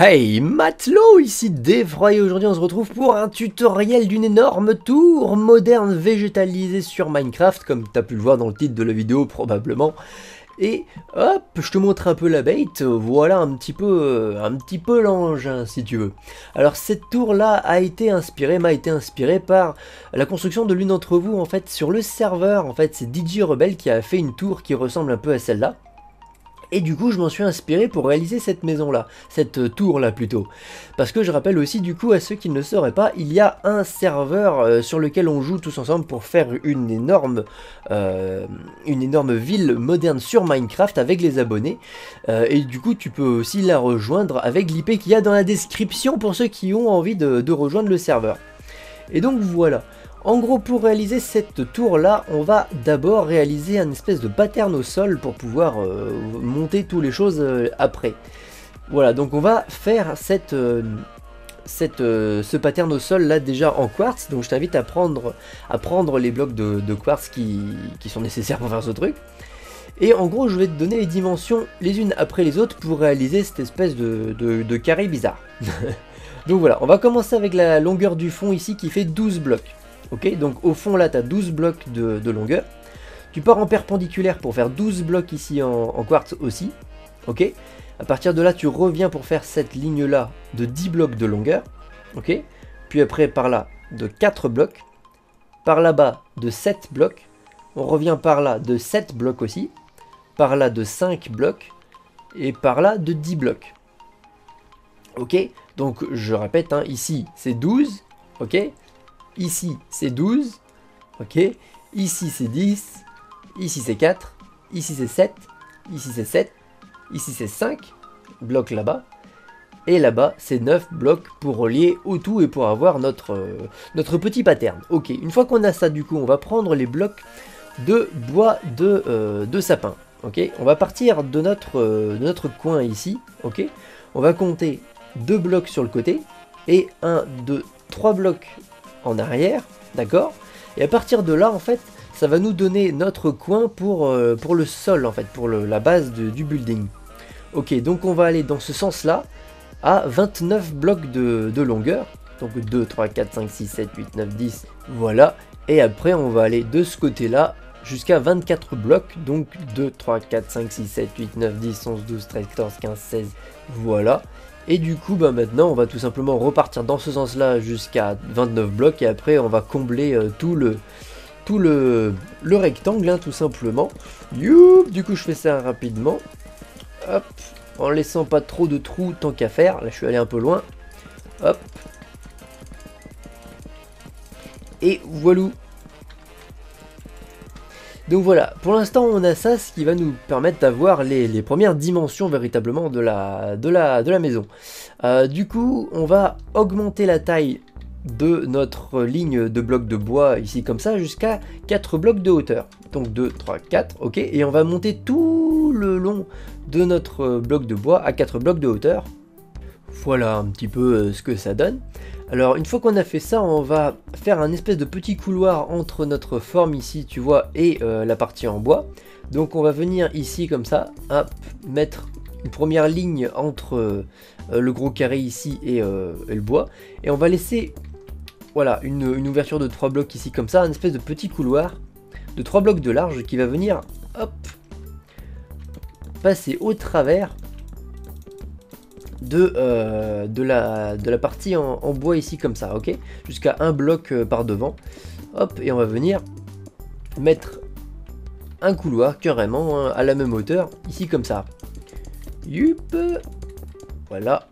Hey Matelot, ici Devroy et aujourd'hui on se retrouve pour un tutoriel d'une énorme tour moderne végétalisée sur Minecraft, comme tu as pu le voir dans le titre de la vidéo probablement. Et hop, je te montre un peu la bête, voilà un petit peu l'engin si tu veux. Alors cette tour là m'a été inspirée par la construction de l'une d'entre vous en fait sur le serveur. En fait c'est DJ Rebel qui a fait une tour qui ressemble un peu à celle-là. Et du coup je m'en suis inspiré pour réaliser cette maison là, cette tour là plutôt. Parce que je rappelle aussi du coup à ceux qui ne le sauraient pas, il y a un serveur sur lequel on joue tous ensemble pour faire une énorme ville moderne sur Minecraft avec les abonnés. Et du coup tu peux aussi la rejoindre avec l'IP qu'il y a dans la description pour ceux qui ont envie de rejoindre le serveur. Et donc voilà. En gros, pour réaliser cette tour-là, on va d'abord réaliser une espèce de pattern au sol pour pouvoir monter toutes les choses après. Voilà, donc on va faire ce pattern au sol là déjà en quartz. Donc je t'invite à prendre les blocs de quartz qui sont nécessaires pour faire ce truc. Et en gros, je vais te donner les dimensions les unes après les autres pour réaliser cette espèce de carré bizarre. Donc voilà, on va commencer avec la longueur du fond ici qui fait 12 blocs. Ok, donc au fond là tu as 12 blocs de longueur. Tu pars en perpendiculaire pour faire 12 blocs ici en quartz aussi. Ok, à partir de là tu reviens pour faire cette ligne là de 10 blocs de longueur. Ok, puis après par là de 4 blocs. Par là-bas de 7 blocs. On revient par là de 7 blocs aussi. Par là de 5 blocs. Et par là de 10 blocs. Ok, donc je répète, hein, ici c'est 12. Ok. Ici c'est 12, ok, ici c'est 10, ici c'est 4, ici c'est 7, ici c'est 7, ici c'est 5 blocs là-bas, et là-bas c'est 9 blocs pour relier au tout et pour avoir notre petit pattern. Ok, une fois qu'on a ça du coup, on va prendre les blocs de bois de sapin, ok, on va partir de notre coin ici, ok, on va compter 2 blocs sur le côté, et 1, 2, 3 blocs en arrière, d'accord, et à partir de là en fait ça va nous donner notre coin pour le sol en fait, pour la base du building. Ok, donc on va aller dans ce sens là à 29 blocs de longueur, donc 2, 3, 4, 5, 6, 7, 8, 9, 10, voilà, et après on va aller de ce côté là jusqu'à 24 blocs, donc 2, 3, 4, 5, 6, 7, 8, 9, 10, 11, 12, 13, 14, 15, 16, voilà. Et du coup, bah maintenant, on va tout simplement repartir dans ce sens-là jusqu'à 29 blocs. Et après, on va combler tout le rectangle, hein, tout simplement. Youp, du coup, je fais ça rapidement. Hop, en laissant pas trop de trous, tant qu'à faire. Là, je suis allé un peu loin. Hop. Et voilou. Donc voilà, pour l'instant on a ça, ce qui va nous permettre d'avoir les premières dimensions véritablement de la maison. Du coup, on va augmenter la taille de notre ligne de blocs de bois ici comme ça jusqu'à 4 blocs de hauteur. Donc 2, 3, 4, ok, et on va monter tout le long de notre bloc de bois à 4 blocs de hauteur. Voilà un petit peu ce que ça donne. Alors une fois qu'on a fait ça, on va faire un espèce de petit couloir entre notre forme ici, tu vois, et la partie en bois. Donc on va venir ici comme ça, hop, mettre une première ligne entre le gros carré ici et le bois. Et on va laisser, voilà, une ouverture de 3 blocs ici comme ça, un espèce de petit couloir de 3 blocs de large qui va venir, hop, passer au travers de la partie en bois ici comme ça, ok, jusqu'à un bloc par devant, hop, et on va venir mettre un couloir carrément, hein, à la même hauteur ici comme ça, yup, voilà,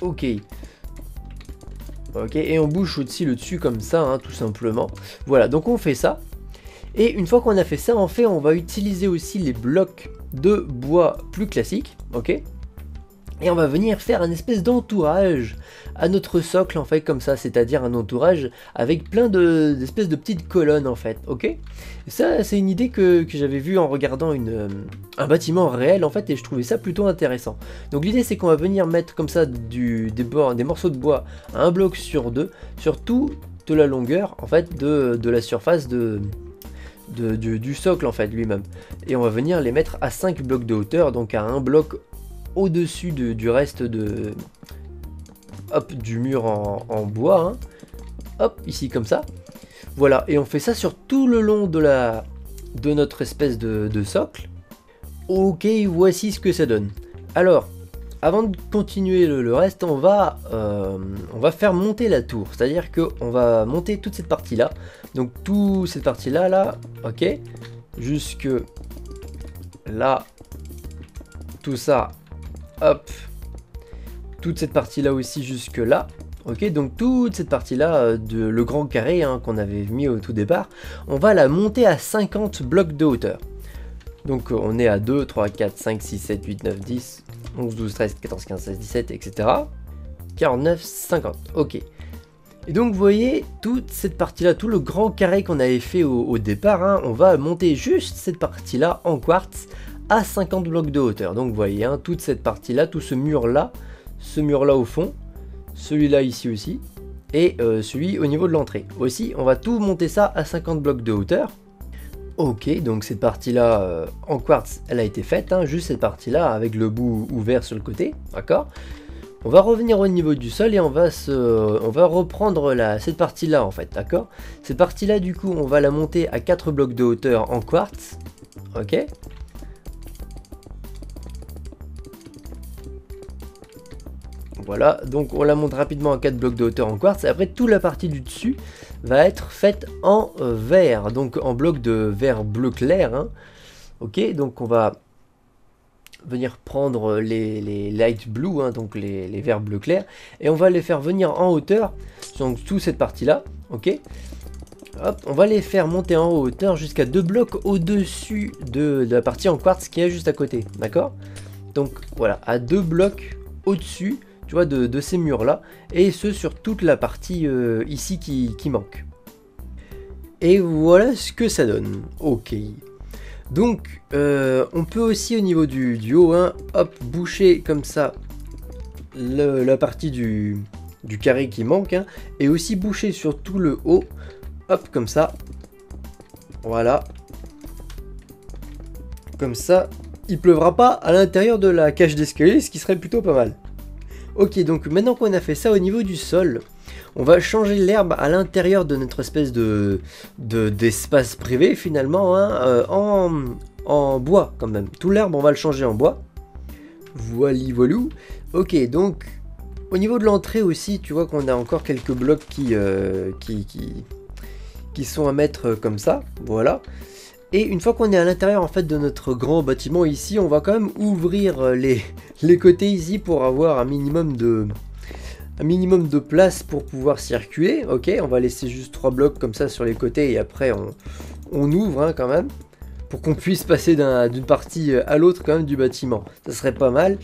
ok. Ok, et on bouge au-dessus le dessus comme ça, hein, tout simplement. Voilà, donc on fait ça. Et une fois qu'on a fait ça, en fait, on va utiliser aussi les blocs de bois plus classiques, ok? Et on va venir faire un espèce d'entourage à notre socle, en fait, comme ça, c'est-à-dire un entourage avec plein d'espèces de petites colonnes, en fait, ok? Et ça, c'est une idée que j'avais vue en regardant un bâtiment réel, en fait, et je trouvais ça plutôt intéressant. Donc l'idée, c'est qu'on va venir mettre comme ça des morceaux de bois à un bloc sur deux, sur toute la longueur, en fait, de la surface de du socle en fait lui-même. Et on va venir les mettre à 5 blocs de hauteur, donc à un bloc au-dessus du reste du mur en bois. Hein. Hop, ici comme ça. Voilà, et on fait ça sur tout le long de notre espèce de socle. Ok, voici ce que ça donne. Alors, avant de continuer le reste, on va faire monter la tour. C'est-à-dire qu'on va monter toute cette partie-là. Donc, toute cette partie-là, là, ok, jusque là, tout ça, hop, toute cette partie-là aussi jusque là. Ok, donc toute cette partie-là, le grand carré hein, qu'on avait mis au tout départ, on va la monter à 50 blocs de hauteur. Donc on est à 2, 3, 4, 5, 6, 7, 8, 9, 10, 11, 12, 13, 14, 15, 16, 17, etc. 49, 50, ok. Et donc vous voyez, toute cette partie-là, tout le grand carré qu'on avait fait au départ, hein, on va monter juste cette partie-là en quartz à 50 blocs de hauteur. Donc vous voyez, hein, toute cette partie-là, tout ce mur-là au fond, celui-là ici aussi, et celui au niveau de l'entrée. Aussi, on va tout monter ça à 50 blocs de hauteur. Ok, donc cette partie-là en quartz, elle a été faite, hein, juste cette partie-là avec le bout ouvert sur le côté, d'accord? On va revenir au niveau du sol et on va reprendre cette partie-là en fait, d'accord? Cette partie-là, du coup, on va la monter à 4 blocs de hauteur en quartz, ok? Voilà, donc on la monte rapidement à 4 blocs de hauteur en quartz. Et après, toute la partie du dessus va être faite en verre, donc en bloc de verre bleu clair. Hein. Ok, donc on va venir prendre les light blue, hein, donc les verres bleu clair, et on va les faire venir en hauteur, donc toute cette partie-là. Ok, hop, on va les faire monter en hauteur jusqu'à 2 blocs au-dessus de la partie en quartz qui est juste à côté, d'accord? Donc voilà, à 2 blocs au-dessus. Tu vois, de ces murs là, et ce sur toute la partie ici qui manque. Et voilà ce que ça donne. Ok, donc on peut aussi au niveau du haut, hein, hop, boucher comme ça la partie du carré qui manque, hein, et aussi boucher sur tout le haut, hop, comme ça, voilà, comme ça il pleuvra pas à l'intérieur de la cage d'escalier, ce qui serait plutôt pas mal. Ok, donc maintenant qu'on a fait ça au niveau du sol, on va changer l'herbe à l'intérieur de notre espèce d'espace privé finalement, hein, en bois quand même. Tout l'herbe, on va le changer en bois. Voili voilou. Ok, donc au niveau de l'entrée aussi, tu vois qu'on a encore quelques blocs qui sont à mettre comme ça, voilà. Et une fois qu'on est à l'intérieur en fait de notre grand bâtiment ici, on va quand même ouvrir les côtés ici pour avoir un minimum de place pour pouvoir circuler. Ok, on va laisser juste 3 blocs comme ça sur les côtés et après on ouvre, hein, quand même, pour qu'on puisse passer d'une partie à l'autre quand même du bâtiment. Ça serait pas mal.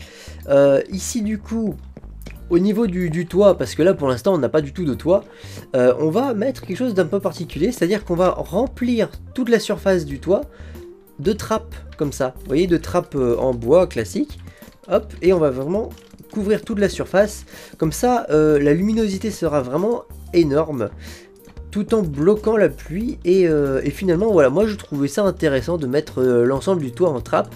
Ici du coup, au niveau du toit, parce que là pour l'instant on n'a pas du tout de toit, on va mettre quelque chose d'un peu particulier, c'est-à-dire qu'on va remplir toute la surface du toit de trappes comme ça, vous voyez, de trappes en bois classique, hop, et on va vraiment couvrir toute la surface, comme ça la luminosité sera vraiment énorme, tout en bloquant la pluie, et finalement voilà, moi je trouvais ça intéressant de mettre l'ensemble du toit en trappe.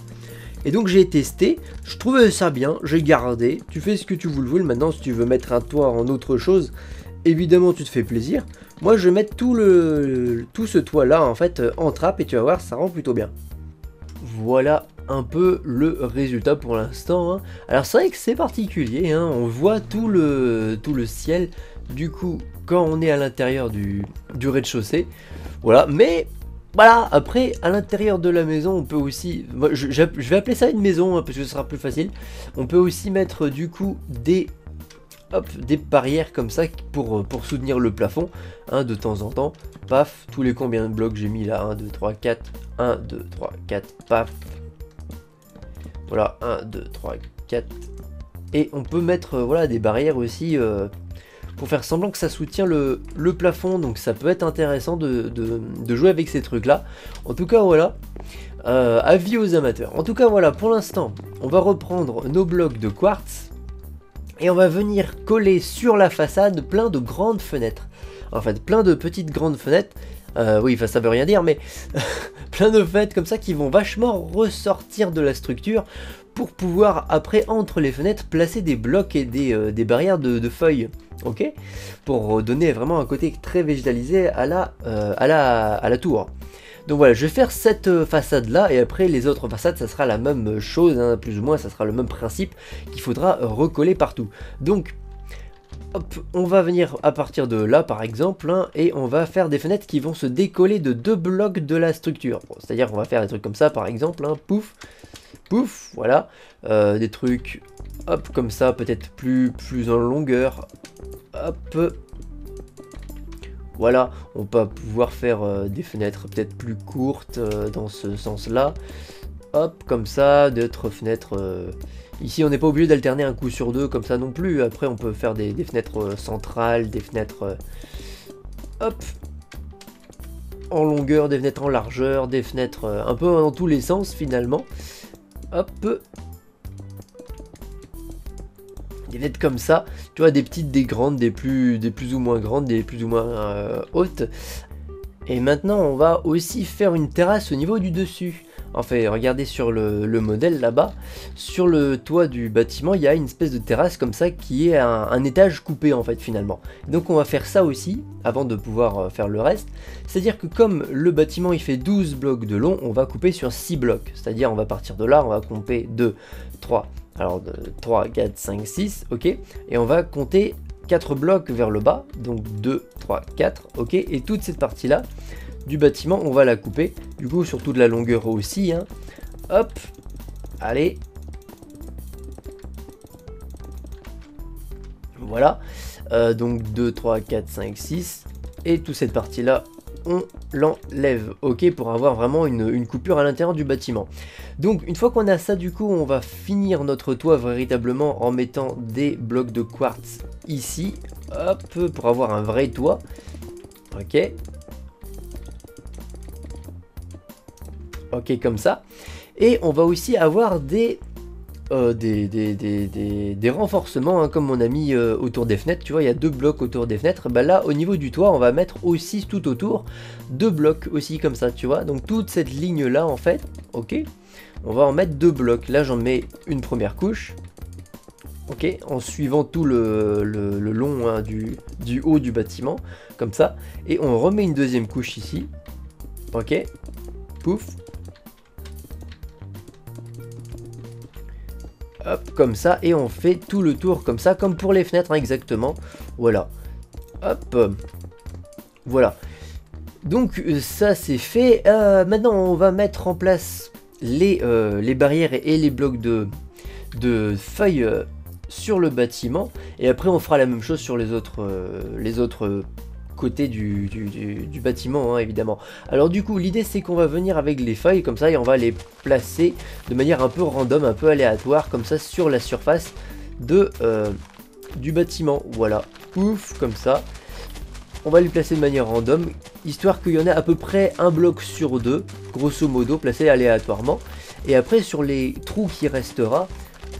Et donc j'ai testé, je trouvais ça bien, j'ai gardé, tu fais ce que tu veux. Maintenant si tu veux mettre un toit en autre chose, évidemment tu te fais plaisir. Moi je vais mettre tout ce toit là en fait en trappe et tu vas voir, ça rend plutôt bien. Voilà un peu le résultat pour l'instant, hein. Alors c'est vrai que c'est particulier, hein, on voit tout le ciel du coup quand on est à l'intérieur du rez-de-chaussée. Voilà, mais... Voilà, après, à l'intérieur de la maison, on peut aussi... Je vais appeler ça une maison, hein, parce que ce sera plus facile. On peut aussi mettre, du coup, des barrières comme ça pour soutenir le plafond, hein, de temps en temps. Paf, tous les combien de blocs j'ai mis là, 1, 2, 3, 4. 1, 2, 3, 4, paf. Voilà, 1, 2, 3, 4. Et on peut mettre, voilà, des barrières aussi... pour faire semblant que ça soutient le plafond, donc ça peut être intéressant de jouer avec ces trucs là. En tout cas voilà, avis aux amateurs. En tout cas voilà, pour l'instant on va reprendre nos blocs de quartz et on va venir coller sur la façade plein de grandes fenêtres, en fait plein de petites grandes fenêtres oui, enfin, ça veut rien dire, mais plein de fenêtres comme ça qui vont vachement ressortir de la structure pour pouvoir après, entre les fenêtres, placer des blocs et des barrières de feuilles, ok, pour donner vraiment un côté très végétalisé à la tour. Donc voilà, je vais faire cette façade là, et après les autres façades ça sera la même chose, hein, plus ou moins ça sera le même principe qu'il faudra recoller partout. Donc hop, on va venir à partir de là par exemple, hein, et on va faire des fenêtres qui vont se décoller de deux blocs de la structure. Bon, c'est-à-dire qu'on va faire des trucs comme ça par exemple, hein, pouf, pouf, voilà, des trucs hop comme ça, peut-être plus en longueur, hop. Voilà, on va pouvoir faire des fenêtres peut-être plus courtes dans ce sens-là. Hop, comme ça, d'autres fenêtres... Ici, on n'est pas obligé d'alterner un coup sur deux comme ça non plus. Après, on peut faire des fenêtres centrales, des fenêtres... hop, en longueur, des fenêtres en largeur, des fenêtres un peu dans tous les sens finalement. Hop, des fenêtres comme ça, tu vois, des petites, des grandes, des plus ou moins grandes, des plus ou moins hautes. Et maintenant on va aussi faire une terrasse au niveau du dessus. Enfin, regardez sur le modèle là-bas, sur le toit du bâtiment, il y a une espèce de terrasse comme ça qui est un étage coupé en fait finalement. Donc on va faire ça aussi avant de pouvoir faire le reste. C'est-à-dire que comme le bâtiment il fait 12 blocs de long, on va couper sur 6 blocs. C'est-à-dire on va partir de là, on va couper 2, 3... Alors 3, 4, 5, 6, ok, et on va compter 4 blocs vers le bas, donc 2, 3, 4, ok, et toute cette partie-là du bâtiment, on va la couper, du coup surtout de la longueur aussi, hein. Hop, allez, voilà, donc 2, 3, 4, 5, 6, et toute cette partie-là, on l'enlève, ok, pour avoir vraiment une coupure à l'intérieur du bâtiment. Donc une fois qu'on a ça, du coup on va finir notre toit véritablement en mettant des blocs de quartz ici, hop, pour avoir un vrai toit, ok, ok, comme ça. Et on va aussi avoir des renforcements, hein, comme on a mis autour des fenêtres, tu vois il y a 2 blocs autour des fenêtres, bah là au niveau du toit on va mettre aussi tout autour 2 blocs aussi comme ça, tu vois, donc toute cette ligne là en fait, ok, on va en mettre 2 blocs, là j'en mets une première couche, ok, en suivant tout le long, hein, du haut du bâtiment, comme ça, et on remet une deuxième couche ici, ok, pouf. Hop, comme ça, et on fait tout le tour comme ça, comme pour les fenêtres, hein, exactement. Voilà. Hop. Voilà. Donc, ça, c'est fait. Maintenant, on va mettre en place les barrières et les blocs de feuilles sur le bâtiment. Et après, on fera la même chose sur les autres côtés du bâtiment, hein, évidemment. Alors du coup l'idée c'est qu'on va venir avec les feuilles comme ça et on va les placer de manière un peu random, un peu aléatoire comme ça sur la surface du bâtiment, voilà, ouf, comme ça on va les placer de manière random, histoire qu'il y en a à peu près un bloc sur deux grosso modo placé aléatoirement. Et après sur les trous qui restera,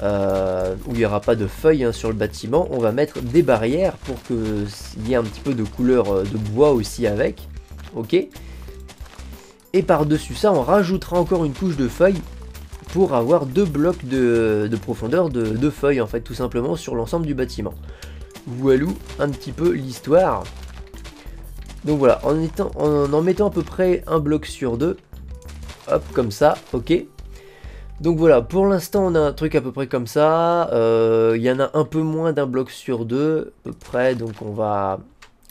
où il n'y aura pas de feuilles, hein, sur le bâtiment, on va mettre des barrières pour qu'il y ait un petit peu de couleur de bois aussi avec, ok, et par dessus ça on rajoutera encore une couche de feuilles pour avoir 2 blocs de profondeur de feuilles en fait, tout simplement, sur l'ensemble du bâtiment. Voilà un petit peu l'histoire. Donc voilà, en mettant à peu près un bloc sur deux, hop, comme ça, ok. Donc voilà, pour l'instant on a un truc à peu près comme ça, il y en a un peu moins d'un bloc sur deux, à peu près, donc on va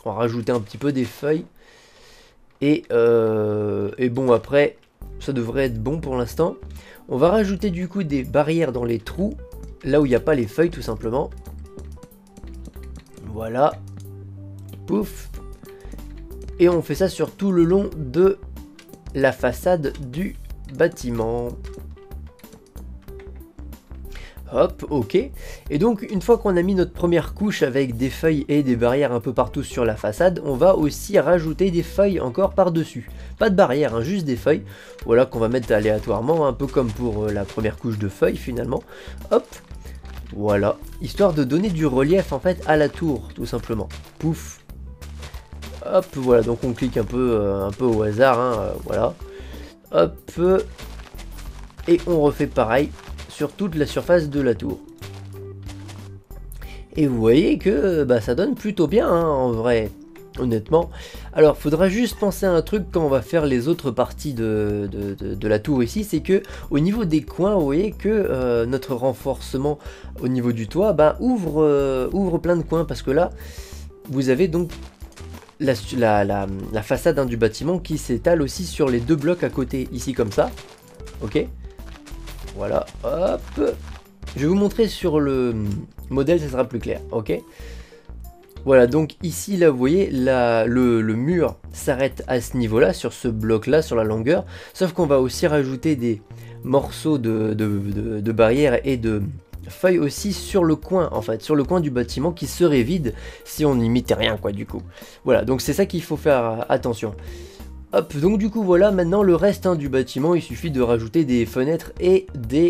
rajouter un petit peu des feuilles, et bon après, ça devrait être bon pour l'instant. On va rajouter du coup des barrières dans les trous, là où il n'y a pas les feuilles tout simplement, voilà, pouf, et on fait ça sur tout le long de la façade du bâtiment. Hop, ok. Et donc une fois qu'on a mis notre première couche avec des feuilles et des barrières un peu partout sur la façade, on va aussi rajouter des feuilles encore par dessus. Pas de barrières, hein, juste des feuilles. Voilà, qu'on va mettre aléatoirement, un peu comme pour la première couche de feuilles finalement. Hop, voilà. Histoire de donner du relief en fait à la tour, tout simplement. Pouf. Hop, voilà, donc on clique un peu au hasard, hein, voilà. Hop, et on refait pareil sur toute la surface de la tour. Et vous voyez que bah, ça donne plutôt bien, hein, en vrai, honnêtement. Alors, faudra juste penser à un truc quand on va faire les autres parties de la tour ici, c'est que au niveau des coins, vous voyez que notre renforcement au niveau du toit bah, ouvre plein de coins, parce que là, vous avez donc la façade hein, du bâtiment qui s'étale aussi sur les deux blocs à côté, ici comme ça. Ok, voilà, hop. Je vais vous montrer sur le modèle, ça sera plus clair, ok. Voilà, donc ici, là, vous voyez, le mur s'arrête à ce niveau-là, sur ce bloc-là, sur la longueur. Sauf qu'on va aussi rajouter des morceaux de barrières et de feuilles aussi sur le coin, en fait, sur le coin du bâtiment qui serait vide si on n'y mettait rien, quoi, du coup. Voilà, donc c'est ça qu'il faut faire attention. Hop, donc du coup, voilà, maintenant, le reste hein, du bâtiment, il suffit de rajouter des fenêtres et des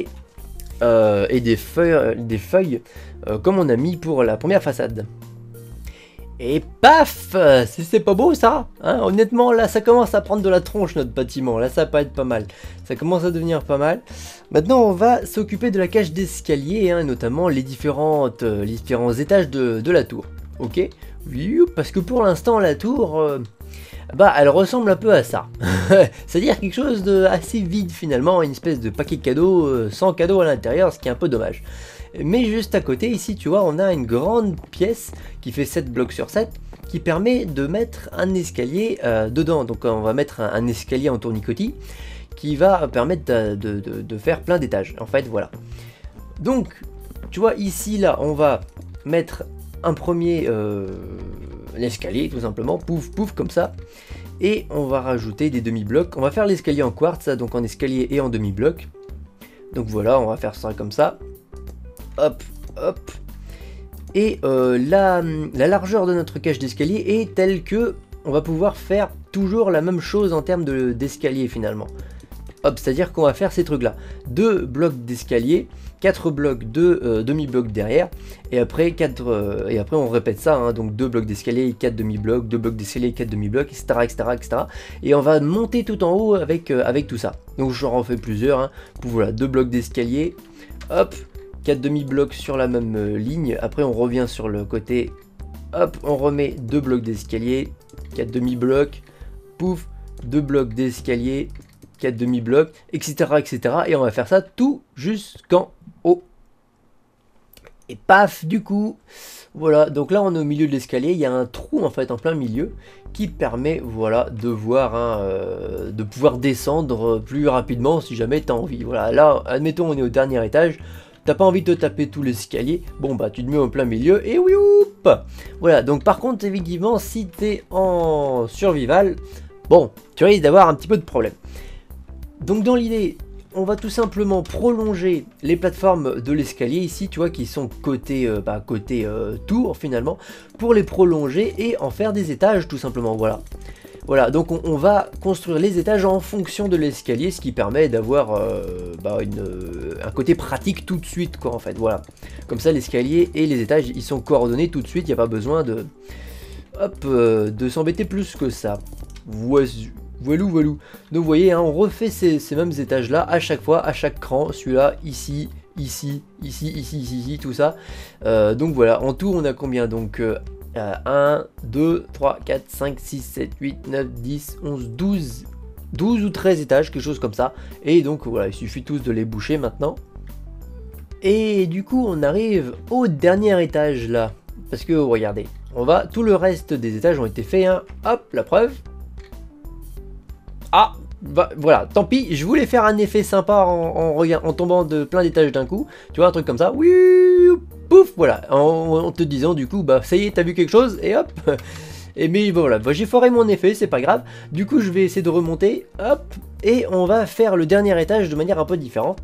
feuilles comme on a mis pour la première façade. Et paf, c'est pas beau ça hein, honnêtement là ça commence à prendre de la tronche notre bâtiment, là ça va être pas mal, ça commence à devenir pas mal. Maintenant on va s'occuper de la cage d'escalier, hein, notamment les différents étages de la tour. Ok, parce que pour l'instant la tour, bah elle ressemble un peu à ça. C'est-à-dire quelque chose de assez vide finalement, une espèce de paquet de cadeaux, sans cadeaux à l'intérieur, ce qui est un peu dommage. Mais juste à côté ici tu vois on a une grande pièce qui fait 7 blocs sur 7 qui permet de mettre un escalier dedans. Donc on va mettre un escalier en tournicotis qui va permettre de faire plein d'étages en fait, voilà. Donc tu vois ici là on va mettre un premier l'escalier tout simplement, pouf pouf comme ça, et on va rajouter des demi-blocs. On va faire l'escalier en quartz, donc en escalier et en demi-bloc. Donc voilà, on va faire ça comme ça, hop hop. Et la largeur de notre cage d'escalier est telle que on va pouvoir faire toujours la même chose en termes d'escalier finalement. Hop, c'est à dire qu'on va faire ces trucs là, 2 blocs d'escalier, 4 blocs de demi-blocs derrière, et après et après on répète ça hein, donc 2 blocs d'escalier, 4 demi-blocs, 2 blocs d'escalier, 4 demi-blocs, etc., etc., etc. Et on va monter tout en haut avec tout ça. Donc j'en refais plusieurs hein. Voilà, 2 blocs d'escalier, hop, 4 demi-blocs sur la même ligne, après on revient sur le côté, hop, on remet 2 blocs d'escalier, 4 demi-blocs, pouf, 2 blocs d'escalier, 4 demi-blocs, etc., etc. Et on va faire ça tout jusqu'en haut. Et paf, du coup, voilà. Donc là, on est au milieu de l'escalier. Il y a un trou en fait en plein milieu qui permet, voilà, de voir, hein, de pouvoir descendre plus rapidement si jamais t'as envie. Voilà. Là, admettons, on est au dernier étage. T'as pas envie de te taper tout l'escalier, bon bah tu te mets au plein milieu et woup. Voilà, donc par contre effectivement si t'es en survival, bon tu risques d'avoir un petit peu de problème. Donc dans l'idée, on va tout simplement prolonger les plateformes de l'escalier ici, tu vois, qui sont côté, côté tour finalement, pour les prolonger et en faire des étages tout simplement, voilà. Voilà, donc on va construire les étages en fonction de l'escalier, ce qui permet d'avoir un côté pratique tout de suite, quoi, en fait, voilà. Comme ça, l'escalier et les étages, ils sont coordonnés tout de suite, il n'y a pas besoin de s'embêter plus que ça. Voilou, voilou. Donc, vous voyez, hein, on refait ces mêmes étages-là à chaque fois, à chaque cran, celui-là, ici, ici, ici, ici, ici, ici, tout ça. Donc, voilà, en tout, on a combien donc 1, 2, 3, 4, 5, 6, 7, 8, 9, 10, 11, 12, 12 ou 13 étages, quelque chose comme ça. Et donc voilà, il suffit tous de les boucher maintenant. Et du coup, on arrive au dernier étage là. Parce que regardez, tout le reste des étages ont été faits. Hein. Hop, la preuve. Ah, bah, voilà, tant pis, je voulais faire un effet sympa en tombant de plein d'étages d'un coup. Tu vois, un truc comme ça. Oui, pouf, voilà, en te disant du coup, bah ça y est, t'as vu quelque chose, et hop. Et mais bon, voilà, bah, j'ai foiré mon effet, c'est pas grave. Du coup, je vais essayer de remonter, hop, et on va faire le dernier étage de manière un peu différente.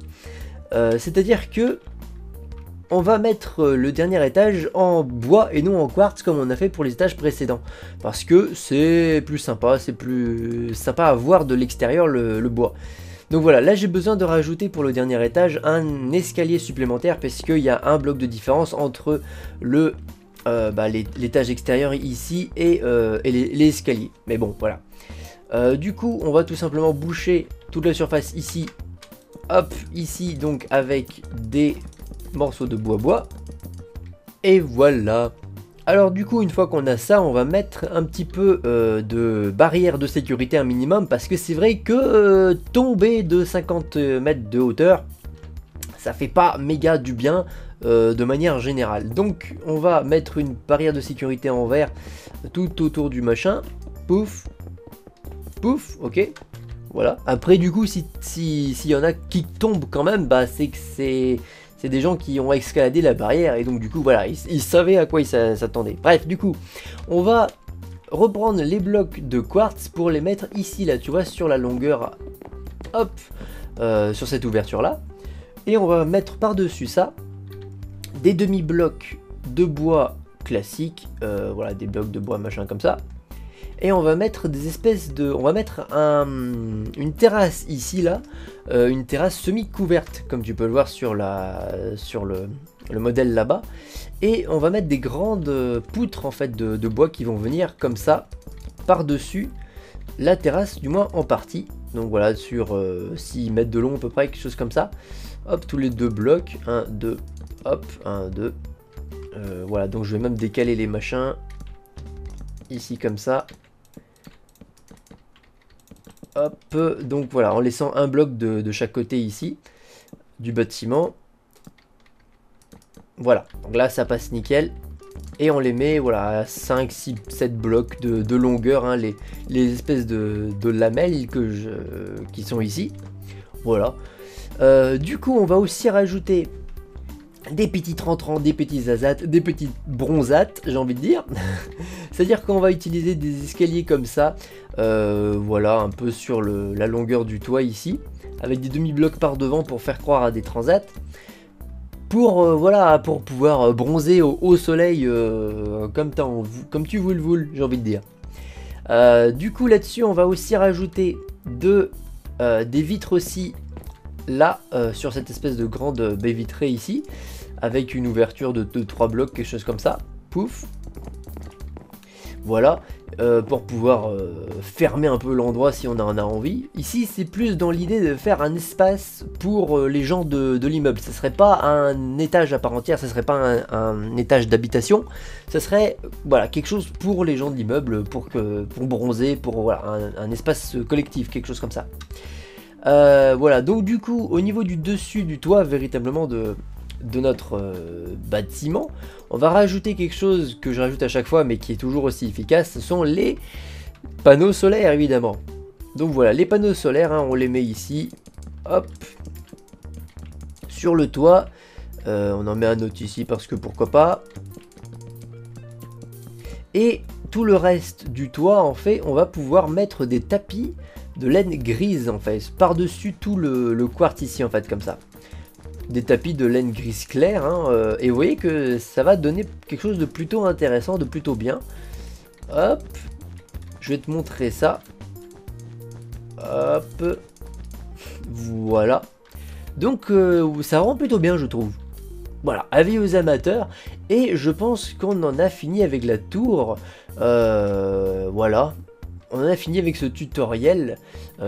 C'est-à-dire que on va mettre le dernier étage en bois et non en quartz comme on a fait pour les étages précédents. Parce que c'est plus sympa à voir de l'extérieur le bois. Donc voilà, là j'ai besoin de rajouter pour le dernier étage un escalier supplémentaire parce qu'il y a un bloc de différence entre le l'étage extérieur ici et les escaliers. Mais bon, voilà. Du coup, on va tout simplement boucher toute la surface ici. Hop, ici, donc avec des morceaux de bois. Et voilà. Alors du coup, une fois qu'on a ça, on va mettre un petit peu de barrière de sécurité, un minimum, parce que c'est vrai que tomber de 50 mètres de hauteur, ça fait pas méga du bien de manière générale. Donc on va mettre une barrière de sécurité en verre tout autour du machin. Pouf, pouf, ok. Voilà. Après du coup, s'il y en a qui tombent quand même, bah c'est que c'est des gens qui ont escaladé la barrière et donc du coup voilà, ils savaient à quoi ils s'attendaient. Bref, du coup, on va reprendre les blocs de quartz pour les mettre ici, là, tu vois, sur la longueur, hop, sur cette ouverture là. Et on va mettre par-dessus ça des demi-blocs de bois classiques, voilà, des blocs de bois machin comme ça. Et on va mettre des espèces de... On va mettre une terrasse ici, là. Une terrasse semi-couverte, comme tu peux le voir sur le modèle là-bas. Et on va mettre des grandes poutres, en fait, de bois qui vont venir comme ça, par-dessus la terrasse, du moins en partie. Donc voilà, sur 6 mètres de long, à peu près, quelque chose comme ça. Hop, tous les deux blocs. 1, 2, hop, 1, 2. Voilà, donc je vais même décaler les machins ici, comme ça. Hop, donc voilà, en laissant un bloc de chaque côté ici du bâtiment. Voilà, donc là ça passe nickel. Et on les met, voilà, à 5, 6, 7 blocs de longueur, hein, les espèces de lamelles qui sont ici. Voilà. Du coup, on va aussi rajouter des petits trentans, des petits zazates, des petits bronzates, j'ai envie de dire. C'est-à-dire qu'on va utiliser des escaliers comme ça, voilà, un peu sur la longueur du toit ici, avec des demi-blocs par devant pour faire croire à des transats, pour, voilà, pour pouvoir bronzer au soleil comme tu veux le voules, j'ai envie de dire. Du coup, là-dessus, on va aussi rajouter des vitres aussi, là, sur cette espèce de grande baie vitrée ici, avec une ouverture de 2-3 blocs, quelque chose comme ça. Pouf. Voilà, pour pouvoir fermer un peu l'endroit si on en a envie. Ici, c'est plus dans l'idée de faire un espace pour les gens de l'immeuble. Ce serait pas un étage à part entière, ce serait pas un étage d'habitation. Ce serait, voilà, quelque chose pour les gens de l'immeuble, pour bronzer, pour, voilà, un espace collectif, quelque chose comme ça. Voilà, donc du coup, au niveau du dessus du toit, véritablement de notre bâtiment, on va rajouter quelque chose que je rajoute à chaque fois mais qui est toujours aussi efficace, ce sont les panneaux solaires, évidemment. Donc voilà, les panneaux solaires, hein, on les met ici, hop, sur le toit. On en met un autre ici parce que pourquoi pas. Et tout le reste du toit, en fait, on va pouvoir mettre des tapis de laine grise, en fait, par-dessus tout le quartz ici, en fait, comme ça. Des tapis de laine grise claire, hein, et vous voyez que ça va donner quelque chose de plutôt intéressant, de plutôt bien. Hop, je vais te montrer ça. Hop, voilà. Donc ça rend plutôt bien, je trouve. Voilà, avis aux amateurs, et je pense qu'on en a fini avec la tour. Voilà, on en a fini avec ce tutoriel.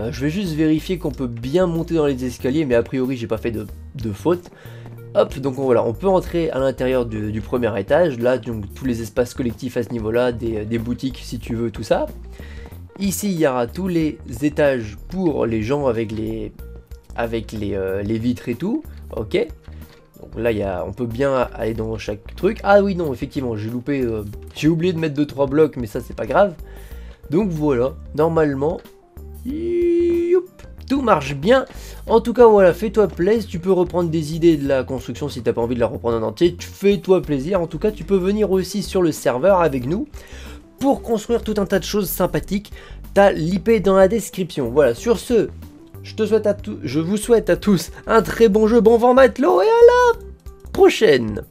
Je vais juste vérifier qu'on peut bien monter dans les escaliers, mais a priori j'ai pas fait de faute. Hop, donc voilà, on peut entrer à l'intérieur du premier étage, là, donc tous les espaces collectifs à ce niveau là, des boutiques si tu veux, tout ça. Ici il y aura tous les étages pour les gens avec les vitres et tout, ok. Donc là on peut bien aller dans chaque truc. Ah oui, non, effectivement j'ai loupé, j'ai oublié de mettre 2-3 blocs, mais ça c'est pas grave. Donc voilà, normalement, youp, tout marche bien. En tout cas, voilà, fais-toi plaisir. Tu peux reprendre des idées de la construction si t'as pas envie de la reprendre en entier. Fais-toi plaisir. En tout cas, tu peux venir aussi sur le serveur avec nous pour construire tout un tas de choses sympathiques. T'as l'IP dans la description. Voilà, sur ce, je vous souhaite à tous un très bon jeu, bon vent matelot, et à la prochaine.